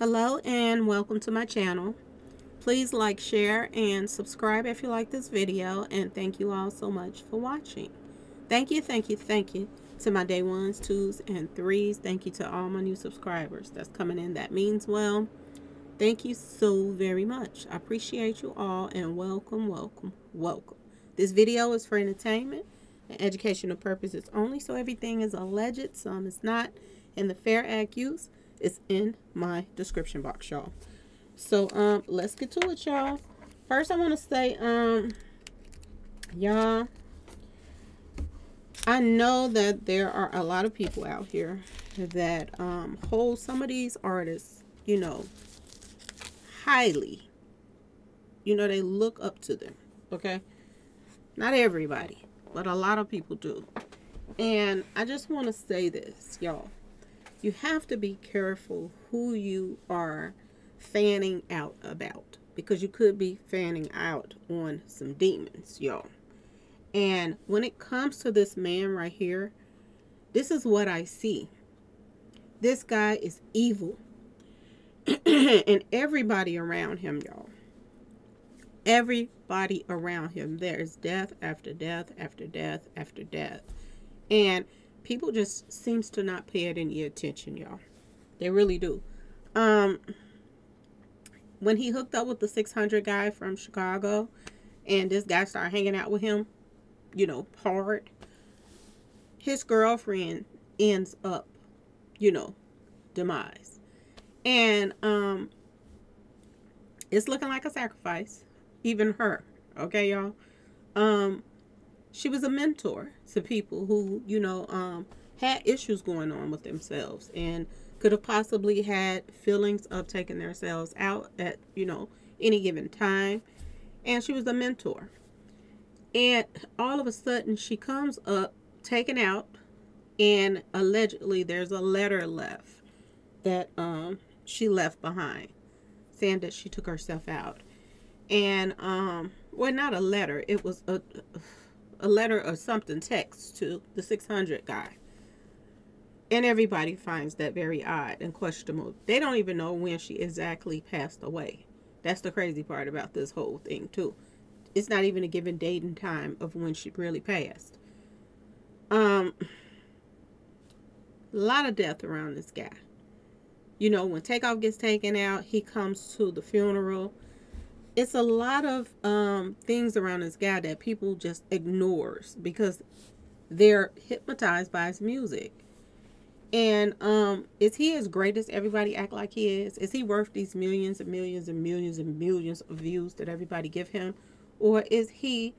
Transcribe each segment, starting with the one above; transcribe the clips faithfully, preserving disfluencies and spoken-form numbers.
Hello and welcome to my channel. Please like, share, and subscribe if you like this video, and thank you all so much for watching. Thank you, thank you, thank you to my day ones, twos, and threes. Thank you to all my new subscribers that's coming in. That means well. Thank you so very much. I appreciate you all, and welcome, welcome, welcome. This video is for entertainment and educational purposes only, so everything is alleged, some is not, and the fair accuse is in my description box, y'all. So um let's get to it, y'all. First I want to say, um y'all, I know that there are a lot of people out here that um hold some of these artists, you know, highly. You know, they look up to them, okay? Not everybody, but a lot of people do. And I just want to say this, y'all. You have to be careful who you are fanning out about, because you could be fanning out on some demons, y'all. And when it comes to this man right here, this is what I see. This guy is evil. And everybody around him, y'all. Everybody around him. There is death after death after death after death. And people just seems to not pay it any attention, y'all. They really do. Um, when he hooked up with the six hundred guy from Chicago, and this guy started hanging out with him, you know, hard, his girlfriend ends up, you know, demise. And um, it's looking like a sacrifice, even her. Okay, y'all? Um... She was a mentor to people who, you know, um, had issues going on with themselves and could have possibly had feelings of taking themselves out at, you know, any given time. And she was a mentor. And all of a sudden she comes up, taken out, and allegedly there's a letter left that um, she left behind saying that she took herself out. And, um, well, not a letter. It was a... a letter or something, text to the six hundred guy. And everybody finds that very odd and questionable. They don't even know when she exactly passed away. That's the crazy part about this whole thing too. It's not even a given date and time of when she really passed. Um, a lot of death around this guy. You know, when Takeoff gets taken out, he comes to the funeral. It's a lot of um, things around this guy that people just ignores because they're hypnotized by his music. And um, is he as great as everybody act like he is? Is he worth these millions and millions and millions and millions of views that everybody give him? Or is he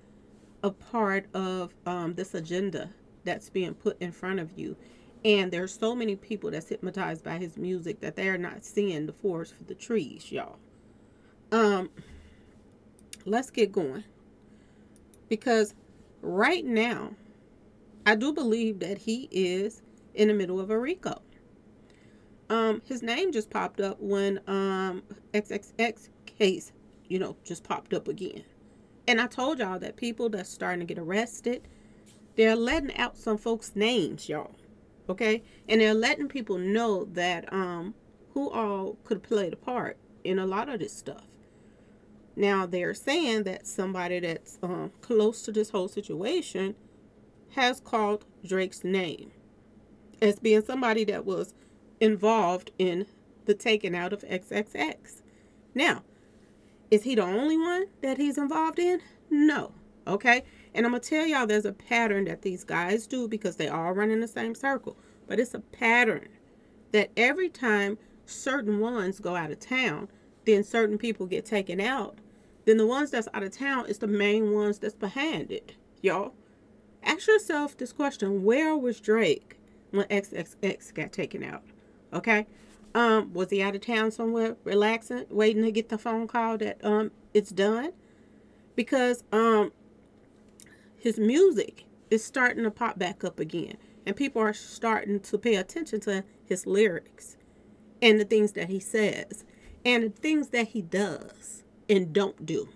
a part of um, this agenda that's being put in front of you? And there's so many people that's hypnotized by his music that they're not seeing the forest for the trees, y'all. Um... Let's get going, because right now I do believe that he is in the middle of a RICO. Um, his name just popped up when um, triple X case, you know, just popped up again. And I told y'all that people that's starting to get arrested, they're letting out some folks' names, y'all. Okay? And they're letting people know that um, who all could play the part in a lot of this stuff. Now, they're saying that somebody that's um, close to this whole situation has called Drake's name as being somebody that was involved in the taking out of triple X. Now, is he the only one that he's involved in? No. Okay? And I'm going to tell y'all there's a pattern that these guys do because they all run in the same circle. But it's a pattern that every time certain ones go out of town, then certain people get taken out. Then the ones that's out of town is the main ones that's behind it, y'all. Ask yourself this question. Where was Drake when triple X got taken out? Okay? Um, was he out of town somewhere, relaxing, waiting to get the phone call that um it's done? Because um his music is starting to pop back up again. And people are starting to pay attention to his lyrics and the things that he says and the things that he does and don't do,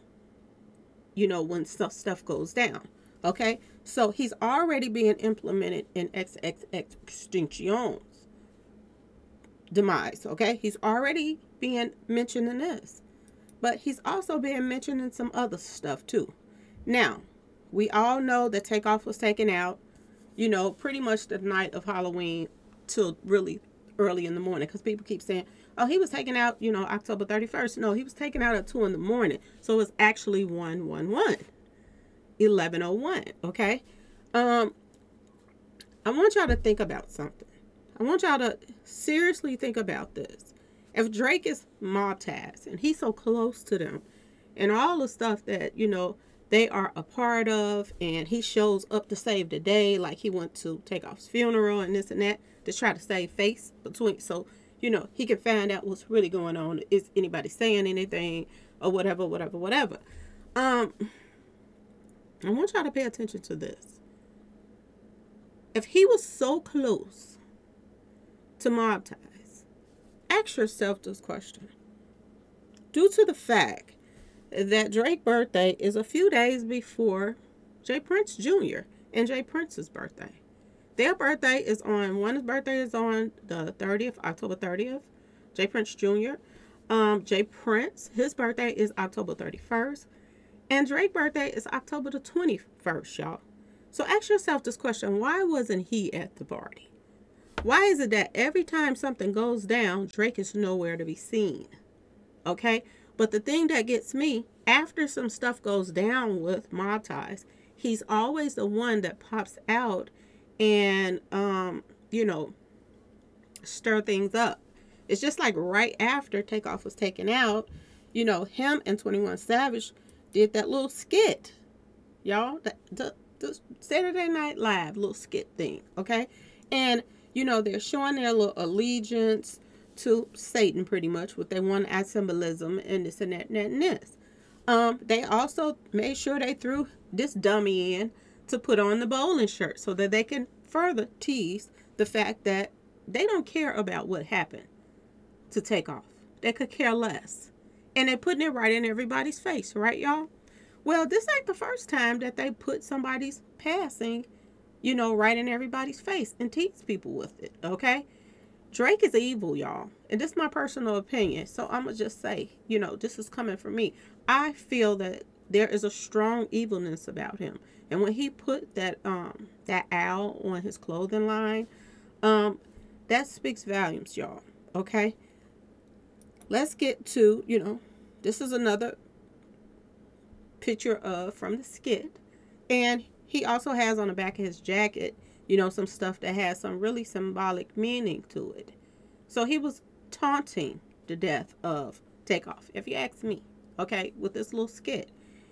you know, when stuff stuff goes down. Okay, so he's already being implemented in XXXTentacion's demise, okay? He's already being mentioned in this, but he's also being mentioned in some other stuff too. Now, we all know that Takeoff was taken out, you know, pretty much the night of Halloween till really early in the morning, because people keep saying, oh, he was taken out, you know, October thirty-first. No, he was taken out at two in the morning. So it's actually one one one, eleven oh one, okay? Um, I want y'all to think about something. I want y'all to seriously think about this. If Drake is Mob Ties and he's so close to them and all the stuff that, you know, they are a part of, and he shows up to save the day, like he went to Takeoff's funeral and this and that to try to save face between, so, you know, he can find out what's really going on. Is anybody saying anything or whatever, whatever, whatever. Um, I want y'all to pay attention to this. If he was so close to Mob Ties, ask yourself this question. Due to the fact that Drake's birthday is a few days before Jay Prince Junior and Jay Prince's birthday. Their birthday is on, one's birthday is on the thirtieth, October thirtieth, Jay Prince Junior Um, Jay Prince, his birthday is October thirty-first. And Drake's birthday is October the twenty-first, y'all. So ask yourself this question, why wasn't he at the party? Why is it that every time something goes down, Drake is nowhere to be seen? Okay? But the thing that gets me, after some stuff goes down with Mob Ties, he's always the one that pops out and, um, you know, stir things up. It's just like right after Takeoff was taken out, you know, him and twenty-one Savage did that little skit, y'all, the, the, the Saturday Night Live little skit thing, okay? And, you know, they're showing their little allegiance to Satan, pretty much, with their one-eye symbolism and this and that and that and this. Um, they also made sure they threw this dummy in to put on the bowling shirt so that they can further tease the fact that they don't care about what happened to Takeoff. They could care less. And they're putting it right in everybody's face, right, y'all? Well, this ain't the first time that they put somebody's passing, you know, right in everybody's face and tease people with it, okay? Drake is evil, y'all. And this is my personal opinion. So I'm going to just say, you know, this is coming from me. I feel that there is a strong evilness about him. And when he put that um that owl on his clothing line, um, that speaks volumes, y'all. Okay? Let's get to, you know, this is another picture of from the skit. And he also has on the back of his jacket, you know, some stuff that has some really symbolic meaning to it. So he was taunting the death of Takeoff, if you ask me, okay, with this little skit.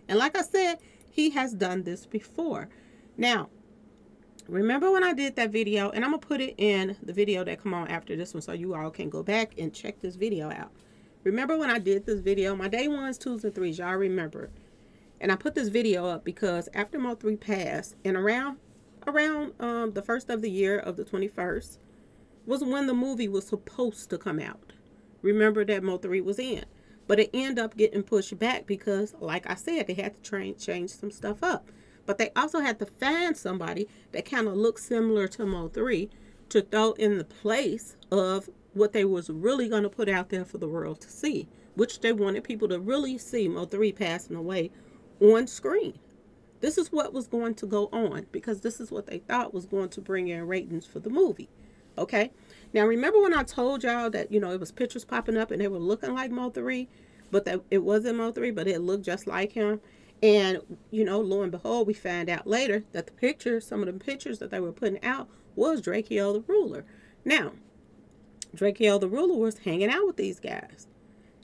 And like I said, he has done this before. Now, remember when I did that video, and I'm going to put it in the video that come on after this one so you all can go back and check this video out. Remember when I did this video, my day ones, twos, and threes, y'all remember. And I put this video up because after Mo three passed, and around around um the first of the year of the twenty-first was when the movie was supposed to come out. Remember that Mo three was in, but it ended up getting pushed back because, like I said, they had to train change some stuff up, but they also had to find somebody that kind of looked similar to Mo three to throw in the place of what they was really going to put out there for the world to see, which they wanted people to really see Mo three passing away on screen. This is what was going to go on because this is what they thought was going to bring in ratings for the movie, okay? Now, remember when I told y'all that, you know, it was pictures popping up and they were looking like Mo three, but that it wasn't Mo three, but it looked just like him. And, you know, lo and behold, we find out later that the pictures, some of the pictures that they were putting out was Drakeo the Ruler. Now, Drakeo the Ruler was hanging out with these guys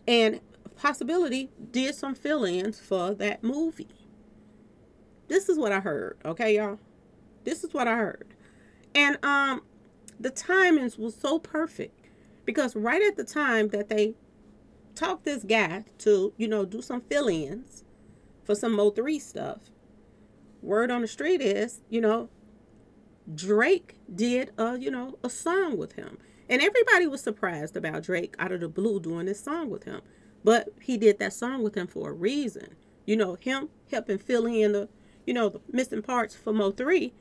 and possibility did some fill-ins for that movie. This is what I heard, okay, y'all? This is what I heard. And um, the timings was so perfect because right at the time that they talked this guy to, you know, do some fill-ins for some Mo three stuff, word on the street is, you know, Drake did, a, you know, a song with him. And everybody was surprised about Drake out of the blue doing this song with him. But he did that song with him for a reason. You know, him helping fill in the, you know, the missing parts for Mo three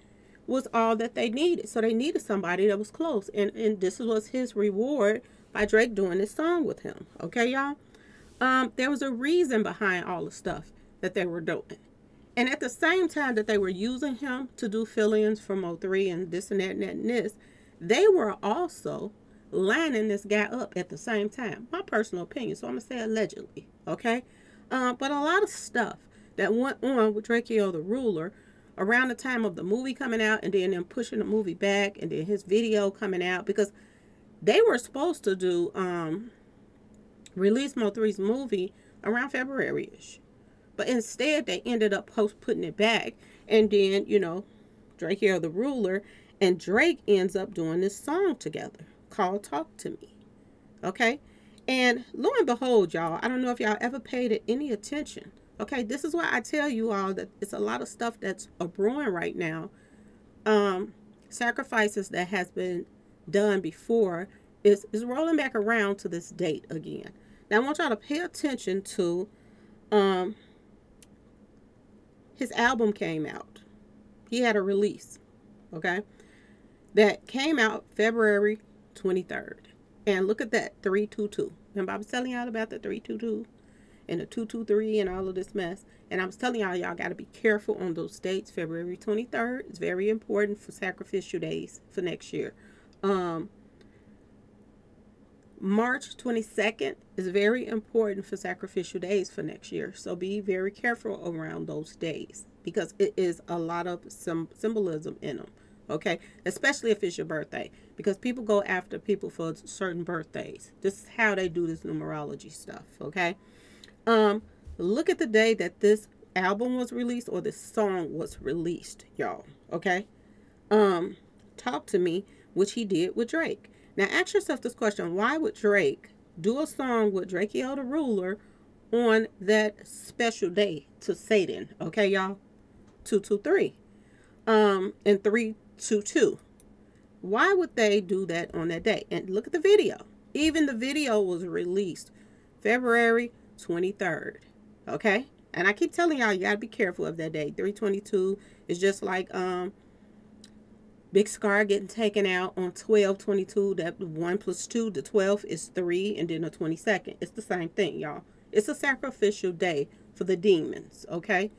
was all that they needed. So they needed somebody that was close. And, and this was his reward by Drake doing this song with him. Okay, y'all? Um, there was a reason behind all the stuff that they were doing. And at the same time that they were using him to do fill-ins from oh three and this and that and that and this, they were also lining this guy up at the same time. My personal opinion, so I'm going to say allegedly, okay? Uh, but a lot of stuff that went on with Drakeo the Ruler around the time of the movie coming out and then them pushing the movie back and then his video coming out, because they were supposed to do um, release Mo three's movie around February-ish. But instead, they ended up post putting it back. And then, you know, Drakeo the Ruler and Drake ends up doing this song together called Talk to Me. Okay? And lo and behold, y'all, I don't know if y'all ever paid any attention. Okay? This is why I tell you all that it's a lot of stuff that's brewing right now. Um, sacrifices that has been done before is, is rolling back around to this date again. Now, I want y'all to pay attention to... Um, his album came out. He had a release, okay, that came out February twenty-third. And look at that, three two two. Remember, I was telling y'all about the three two two and the two two three and all of this mess. And I was telling y'all, y'all got to be careful on those dates. February twenty-third is very important for sacrificial days for next year. Um, March twenty-second is very important for sacrificial days for next year. So be very careful around those days because it is a lot of some symbolism in them. Okay. Especially if it's your birthday, because people go after people for certain birthdays. This is how they do this numerology stuff. Okay. Um, look at the day that this album was released or this song was released, y'all. Okay. Um, Talk to Me, which he did with Drake. Now, ask yourself this question. Why would Drake do a song with Drakeo the Ruler on that special day to Satan? Okay, y'all? two two three. Um, and three two two. Why would they do that on that day? And look at the video. Even the video was released February twenty-third. Okay? And I keep telling y'all, you got to be careful of that day. three twenty-two is just like... um. Big Scar getting taken out on twelve twenty-two, that one plus two, the twelfth is three, and then the twenty-second. It's the same thing, y'all. It's a sacrificial day for the demons, okay?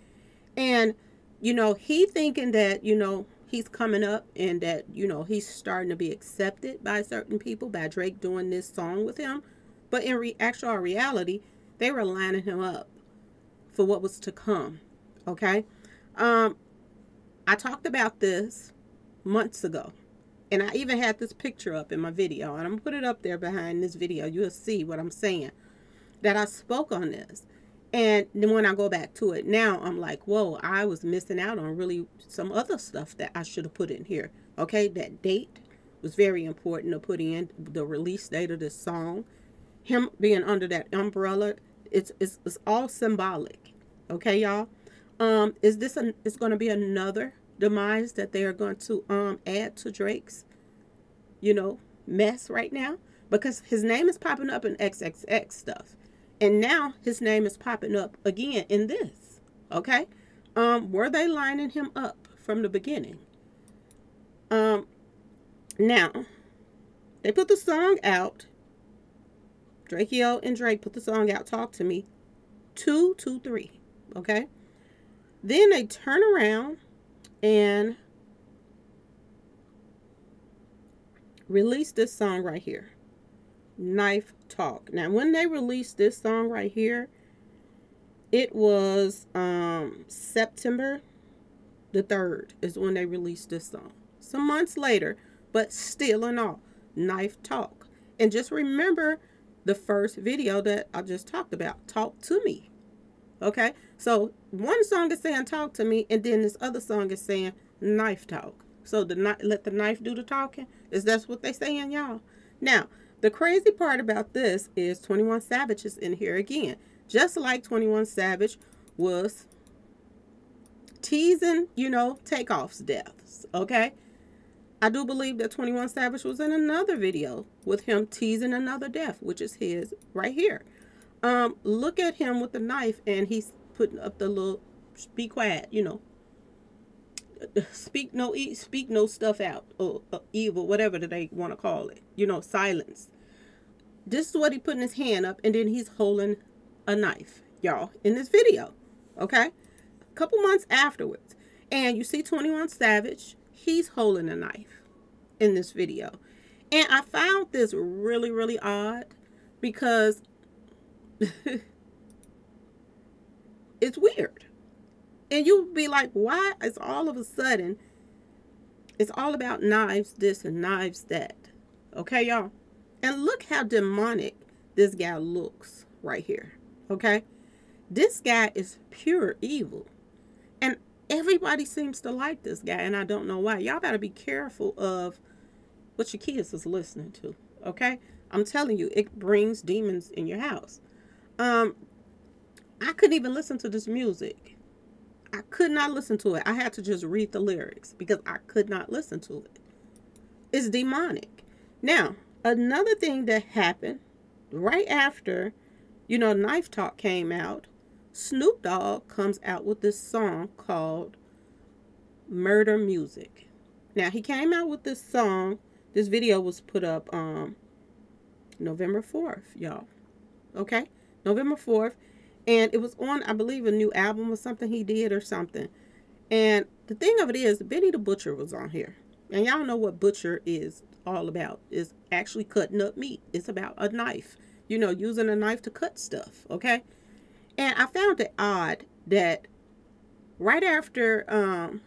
And, you know, he thinking that, you know, he's coming up and that, you know, he's starting to be accepted by certain people, by Drake doing this song with him. But in re actual reality, they were lining him up for what was to come, okay? Um, I talked about this months ago, and I even had this picture up in my video, and I'm gonna put it up there behind this video. You'll see what I'm saying, that I spoke on this. And then when I go back to it now, I'm like, whoa, I was missing out on really some other stuff that I should have put in here. Okay, that date was very important to put in, the release date of this song, him being under that umbrella. It's it's, it's all symbolic. Okay, y'all. Um, is this a, it's gonna be another demise that they are going to um add to Drake's, you know, mess right now? Because his name is popping up in triple X stuff, and now his name is popping up again in this. Okay, um were they lining him up from the beginning? Um now they put the song out. Drakeo and Drake put the song out, Talk to Me, two two three. Okay, then they turn around and release this song right here, Knife Talk. Now, when they released this song right here, it was um, September the third is when they released this song. Some months later, but still and all, Knife Talk. And just remember the first video that I just talked about, Talk to Me. Okay, so one song is saying Talk to Me, and then this other song is saying Knife Talk. So the knife, let the knife do the talking. Is that's what they saying, y'all? Now, the crazy part about this is twenty-one Savage is in here again. Just like twenty-one Savage was teasing, you know, Takeoff's deaths, okay? I do believe that twenty-one Savage was in another video with him teasing another death, which is his right here. Um, look at him with the knife, and he's putting up the little "be quiet," you know, speak no, speak no stuff out, or, or evil, whatever they want to call it, you know, silence. This is what he putting his hand up, and then he's holding a knife, y'all, in this video, okay? A couple months afterwards. And you see twenty-one Savage, he's holding a knife in this video. And I found this really, really odd because it's weird. And you'll be like, why is all of a sudden, it's all about knives this and knives that. Okay, y'all? And look how demonic this guy looks right here. Okay? This guy is pure evil. And everybody seems to like this guy, and I don't know why. Y'all better be careful of what your kids is listening to. Okay? I'm telling you, it brings demons in your house. Um, I couldn't even listen to this music. I could not listen to it. I had to just read the lyrics because I could not listen to it. It's demonic. Now, another thing that happened right after, you know, Knife Talk came out, Snoop Dogg comes out with this song called Murder Music. Now, he came out with this song. This video was put up um, November fourth, y'all. Okay? November fourth. And it was on, I believe, a new album or something he did or something. And the thing of it is, Benny the Butcher was on here. And y'all know what butcher is all about. It's actually cutting up meat. It's about a knife. You know, using a knife to cut stuff, okay? And I found it odd that right after um,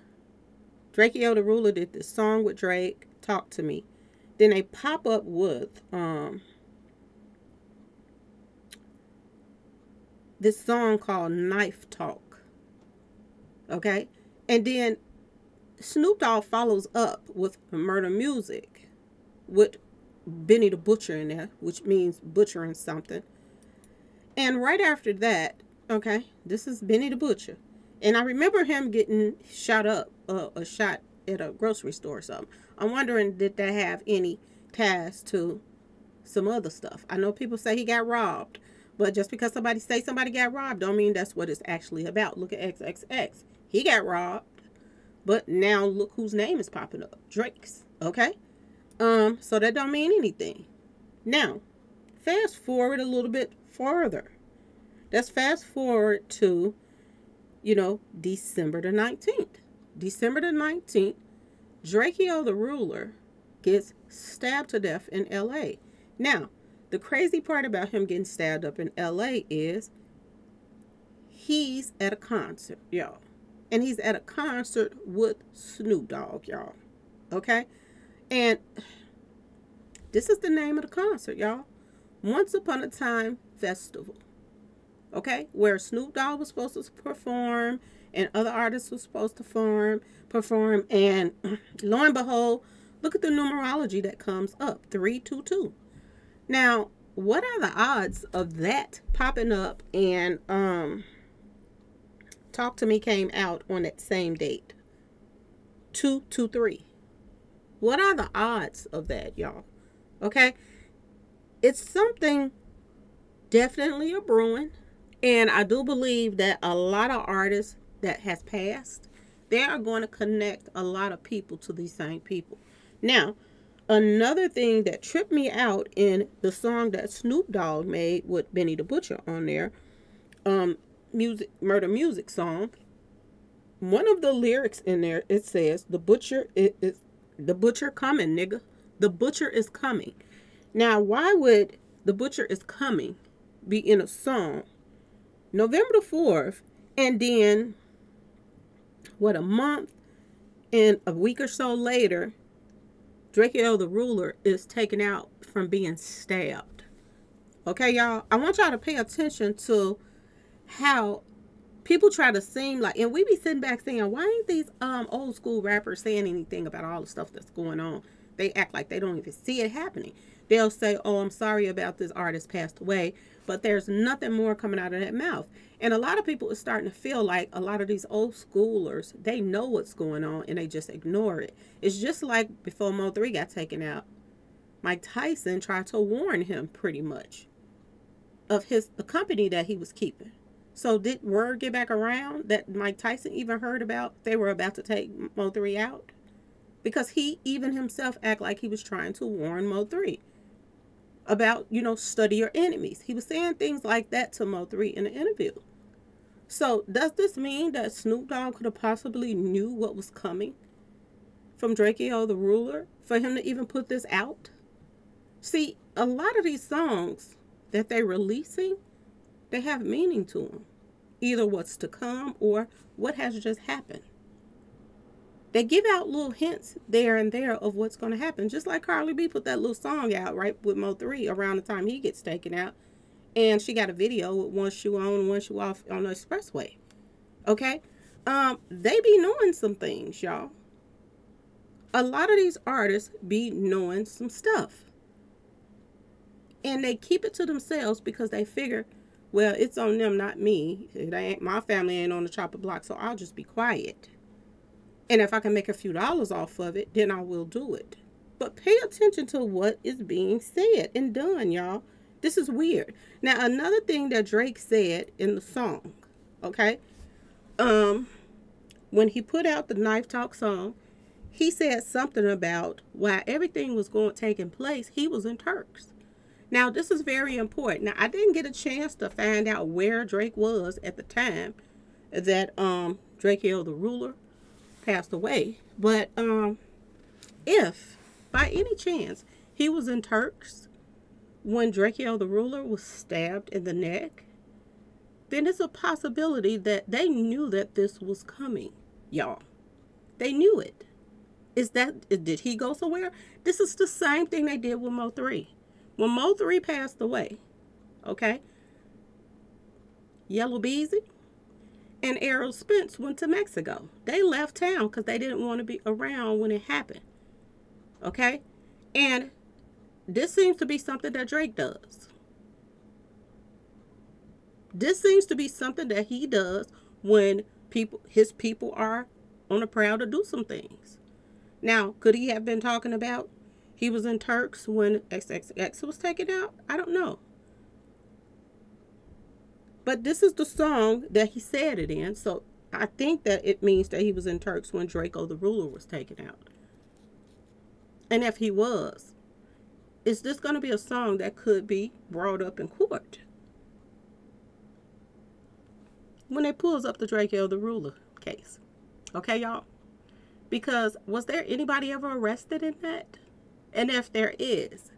Drakeo the Ruler did this song with Drake, Talk to Me, then they pop up with... Um, this song called Knife Talk, okay? And then Snoop Dogg follows up with Murder Music with Benny the Butcher in there, which means butchering something. And right after that, okay, this is Benny the Butcher. And I remember him getting shot up, uh, a shot at a grocery store or something. I'm wondering, did that have any ties to some other stuff? I know people say he got robbed. But just because somebody say somebody got robbed don't mean that's what it's actually about. Look at X X X. He got robbed. But now look whose name is popping up. Drake's. Okay? Um, so that don't mean anything. Now, fast forward a little bit further. Let's fast forward to, you know, December the nineteenth. December the nineteenth, Drakeo the Ruler gets stabbed to death in L A. Now, the crazy part about him getting stabbed up in L A is he's at a concert, y'all. And he's at a concert with Snoop Dogg, y'all. Okay? And this is the name of the concert, y'all. Once Upon a Time Festival. Okay? Where Snoop Dogg was supposed to perform and other artists were supposed to perform. perform. And lo and behold, look at the numerology that comes up. three two two. Now, what are the odds of that popping up and um, Talk to Me came out on that same date? two two three. What are the odds of that, y'all? Okay? It's something definitely a brewing. And I do believe that a lot of artists that has passed, they are going to connect a lot of people to these same people. Now, another thing that tripped me out in the song that Snoop Dogg made with Benny the Butcher on there, um, music, Murder Music song, one of the lyrics in there, it says, the butcher is, is the butcher coming, nigga. The butcher is coming. Now, why would the butcher is coming be in a song November the fourth and then, what, a month and a week or so later, Drakeo the Ruler is taken out from being stabbed. Okay, y'all? I want y'all to pay attention to how people try to seem like, and we be sitting back saying, why ain't these um old school rappers saying anything about all the stuff that's going on? They act like they don't even see it happening. They'll say, oh, I'm sorry about this artist passed away, but there's nothing more coming out of that mouth. And a lot of people is starting to feel like a lot of these old schoolers, they know what's going on and they just ignore it. It's just like before Mo three got taken out, Mike Tyson tried to warn him pretty much of his the company that he was keeping. So did word get back around that Mike Tyson even heard about they were about to take Mo three out? Because he even himself act like he was trying to warn Mo three. about, you know, study your enemies. He was saying things like that to Mo three in the interview. So does this mean that Snoop Dogg could have possibly knew what was coming from Drakeo the Ruler for him to even put this out? See, a lot of these songs that they're releasing, they have meaning to them. Either what's to come or what has just happened. They give out little hints there and there of what's going to happen. Just like Carly B put that little song out, right, with Mo three around the time he gets taken out. And she got a video with one shoe on and one shoe off on the expressway. Okay? Um, they be knowing some things, y'all. A lot of these artists be knowing some stuff. And they keep it to themselves because they figure, well, it's on them, not me. It ain't, my family ain't on the chopper block, so I'll just be quiet. And if I can make a few dollars off of it, then I will do it. But pay attention to what is being said and done, y'all. This is weird. Now, another thing that Drake said in the song, okay? Um, when he put out the Knife Talk song, he said something about why everything was going taking place. He was in Turks. Now, this is very important. Now, I didn't get a chance to find out where Drake was at the time that um, Drakeo the Ruler passed away, but um if by any chance he was in Turks when Drakeo the Ruler was stabbed in the neck, then it's a possibility that they knew that this was coming, y'all. They knew it. Is that, did he go somewhere? This is the same thing they did with Mo three when Mo three passed away, okay? Yellow Beezy and Errol Spence went to Mexico. They left town because they didn't want to be around when it happened. Okay? And this seems to be something that Drake does. This seems to be something that he does when people, his people are on the prowl to do some things. Now, could he have been talking about he was in Turks when X X X was taken out? I don't know. But this is the song that he said it in, so I think that it means that he was in Turks when Drakeo the Ruler was taken out. And if he was, is this going to be a song that could be brought up in court? When it pulls up the Drakeo the Ruler case. Okay, y'all? Because was there anybody ever arrested in that? And if there is,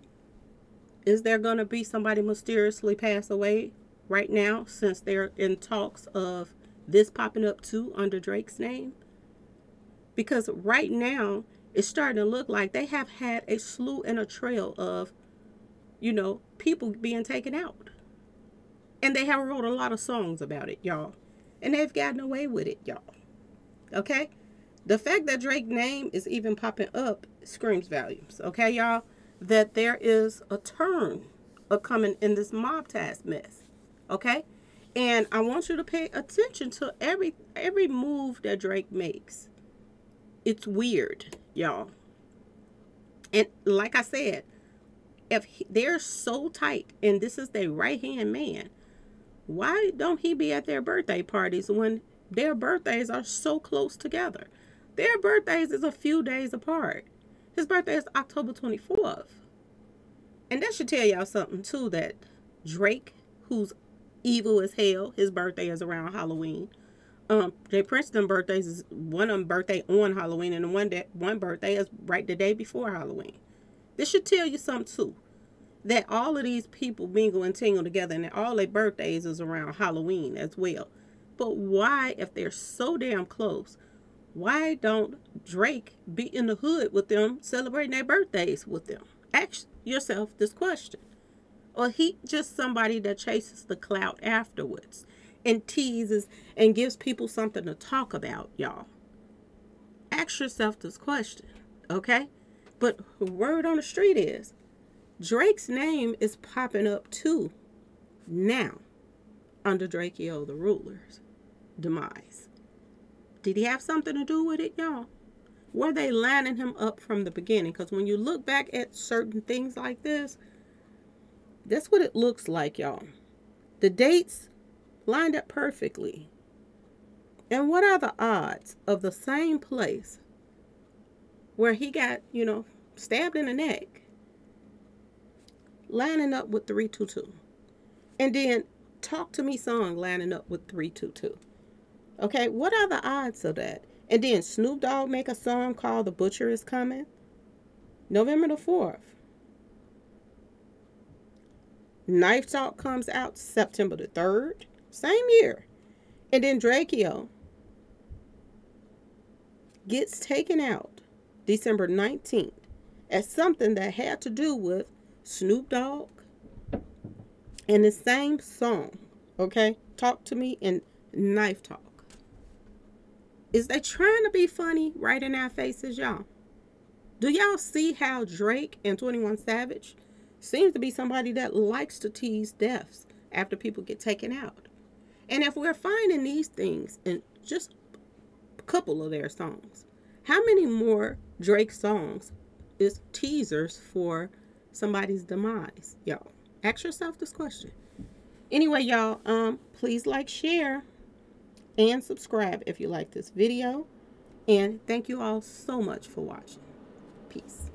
is there going to be somebody mysteriously pass away right now, since they're in talks of this popping up too under Drake's name? Because right now it's starting to look like they have had a slew and a trail of, you know, people being taken out, and they have wrote a lot of songs about it, y'all, and they've gotten away with it, y'all. Okay, the fact that Drake's name is even popping up screams volumes, okay, y'all, that there is a turn of coming in this Mob Ties mess. Okay, and I want you to pay attention to every every move that Drake makes. It's weird, y'all. And like I said, if he, they're so tight, and this is their right-hand man, why don't he be at their birthday parties when their birthdays are so close together? Their birthdays is a few days apart. His birthday is October twenty-fourth. And that should tell y'all something, too, that Drake, who's evil as hell, his birthday is around Halloween. Um, Jay Princeton birthdays is one of them birthday on Halloween, and the one that one birthday is right the day before Halloween. This should tell you something too, that all of these people mingle and tingle together, and that all their birthdays is around Halloween as well. But why, if they're so damn close, why don't Drake be in the hood with them, celebrating their birthdays with them? Ask yourself this question. Or he just somebody that chases the clout afterwards and teases and gives people something to talk about, y'all. Ask yourself this question, okay? But word on the street is Drake's name is popping up too now under Drakeo the Ruler's demise. Did he have something to do with it, y'all? Were they lining him up from the beginning? Because when you look back at certain things like this, that's what it looks like, y'all. The dates lined up perfectly. And what are the odds of the same place where he got, you know, stabbed in the neck, lining up with three two two. And then Talk To Me song lining up with three two two. Okay, what are the odds of that? And then Snoop Dogg make a song called The Butcher Is Coming. November the fourth. Knife Talk comes out September the third. Same year. And then Drakeo gets taken out December nineteenth as something that had to do with Snoop Dogg and the same song, okay? Talk To Me and Knife Talk. Is they trying to be funny right in our faces, y'all? Do y'all see how Drake and twenty-one Savage seems to be somebody that likes to tease deaths after people get taken out? And if we're finding these things in just a couple of their songs, how many more Drake songs is teasers for somebody's demise, y'all? Ask yourself this question. Anyway, y'all, um, please like, share, and subscribe if you like this video. And thank you all so much for watching. Peace.